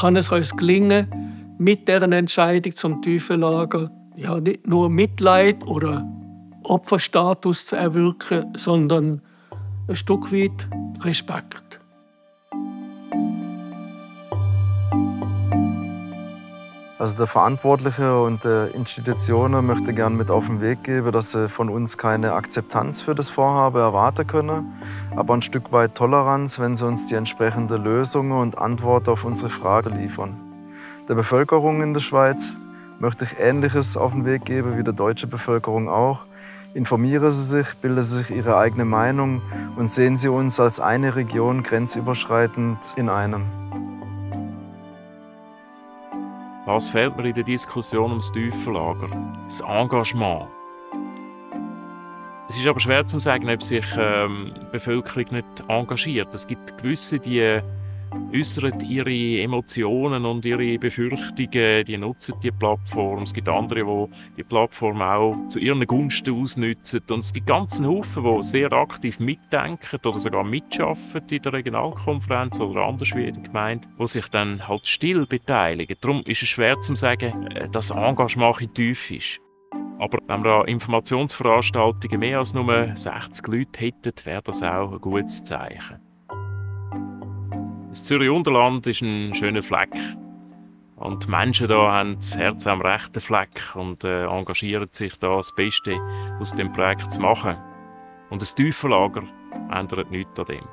kann es uns gelingen, mit dieser Entscheidung zum Tiefenlager ja, nicht nur Mitleid oder Opferstatus zu erwirken, sondern ein Stück weit Respekt. Also der Verantwortliche und die Institutionen möchte gerne mit auf den Weg geben, dass sie von uns keine Akzeptanz für das Vorhaben erwarten können, aber ein Stück weit Toleranz, wenn sie uns die entsprechenden Lösungen und Antworten auf unsere Fragen liefern. Der Bevölkerung in der Schweiz möchte ich Ähnliches auf den Weg geben wie der deutschen Bevölkerung auch. Informieren Sie sich, bilden Sie sich Ihre eigene Meinung und sehen Sie uns als eine Region grenzüberschreitend in einem. Was fehlt mir in der Diskussion ums Tiefenlager? Das Engagement. Es ist aber schwer zu sagen, ob sich die Bevölkerung nicht engagiert. Es gibt gewisse, die äußern ihre Emotionen und ihre Befürchtungen, die nutzen die Plattform. Es gibt andere, die die Plattform auch zu ihren Gunsten ausnützen. Und es gibt ganzen Haufen, die sehr aktiv mitdenken oder sogar mitschaffen in der Regionalkonferenz oder anders wie in der Gemeinde, die sich dann halt still beteiligen. Darum ist es schwer zu sagen, dass Engagement in tief ist. Aber wenn wir an Informationsveranstaltungen mehr als nur 60 Leute hätten, wäre das auch ein gutes Zeichen. Das Zürich-Unterland ist ein schöner Fleck. Und die Menschen hier haben das Herz am rechten Fleck und engagieren sich da, das Beste aus dem Projekt zu machen. Und das Tiefenlager ändert nichts an dem.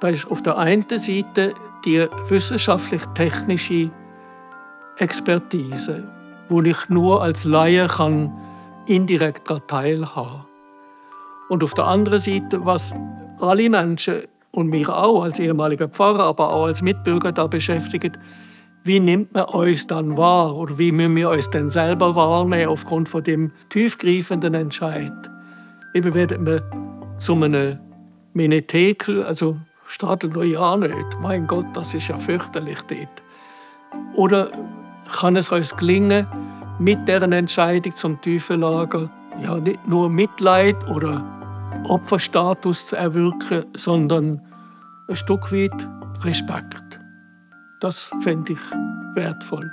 Da ist auf der einen Seite die wissenschaftlich-technische Expertise, wo ich nur als Laie kann indirekt teilhaben. Und auf der anderen Seite, was alle Menschen und mich auch als ehemaliger Pfarrer, aber auch als Mitbürger da beschäftigt, wie nimmt man uns dann wahr oder wie müssen wir uns denn selber wahrnehmen aufgrund von dem tiefgreifenden Entscheid? Eben werden wir zu einem Menetekel, also startet noch ja nicht, mein Gott, das ist ja fürchterlich dort. Oder kann es uns gelingen, mit deren Entscheidung zum Tiefenlager ja nicht nur Mitleid oder Opferstatus zu erwirken, sondern ein Stück weit Respekt. Das fände ich wertvoll.